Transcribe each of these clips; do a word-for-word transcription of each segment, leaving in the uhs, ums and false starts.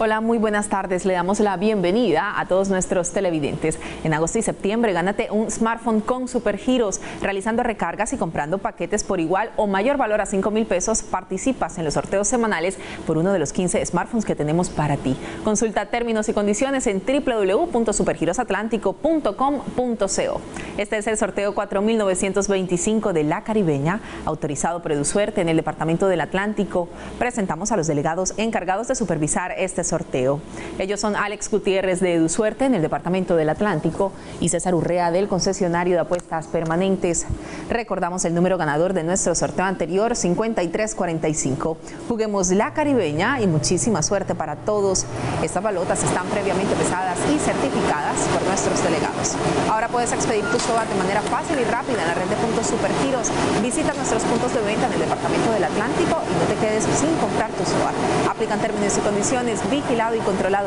Hola, muy buenas tardes. Le damos la bienvenida a todos nuestros televidentes. En agosto y septiembre, gánate un smartphone con Supergiros. Realizando recargas y comprando paquetes por igual o mayor valor a cinco mil pesos, participas en los sorteos semanales por uno de los quince smartphones que tenemos para ti. Consulta términos y condiciones en w w w punto supergirosatlántico punto com punto co. Este es el sorteo cuatro mil novecientos veinticinco de La Caribeña, autorizado por EduSuerte en el Departamento del Atlántico. Presentamos a los delegados encargados de supervisar este sorteo. Ellos son Alex Gutiérrez de EduSuerte en el Departamento del Atlántico y César Urrea del concesionario de apuestas permanentes. Recordamos el número ganador de nuestro sorteo anterior, cincuenta y tres cuarenta y cinco. Juguemos La Caribeña y muchísima suerte para todos. Estas balotas están previamente pesadas y certificadas por nuestros delegados. Ahora puedes expedir tu soba de manera fácil y rápida en la red de puntos Supergiros. Visita nuestros puntos de venta en el Departamento del Atlántico y no te quedes sin comprar tu soba. Aplican términos y condiciones, vigilado y controlado.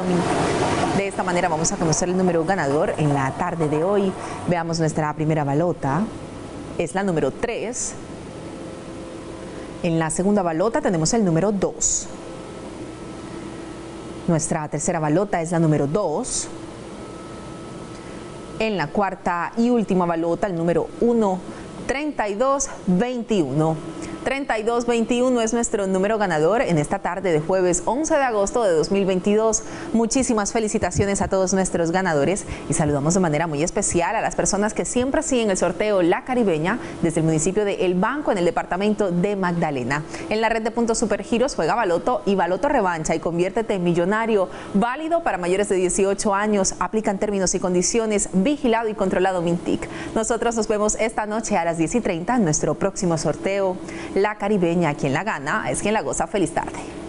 De esta manera vamos a conocer el número ganador en la tarde de hoy. Veamos nuestra primera balota. Es la número tres. En la segunda balota tenemos el número dos. Nuestra tercera balota es la número dos. En la cuarta y última balota, el número uno, treinta y dos veintiuno. treinta y dos veintiuno es nuestro número ganador en esta tarde de jueves once de agosto de dos mil veintidós. Muchísimas felicitaciones a todos nuestros ganadores y saludamos de manera muy especial a las personas que siempre siguen el sorteo La Caribeña desde el municipio de El Banco en el departamento de Magdalena. En la red de puntos Supergiros juega Baloto y Baloto Revancha y conviértete en millonario. Válido para mayores de dieciocho años. Aplican términos y condiciones. Vigilado y controlado Mintic. Nosotros nos vemos esta noche a las diez y treinta en nuestro próximo sorteo. La Caribeña, quien la gana, es quien la goza. Feliz tarde.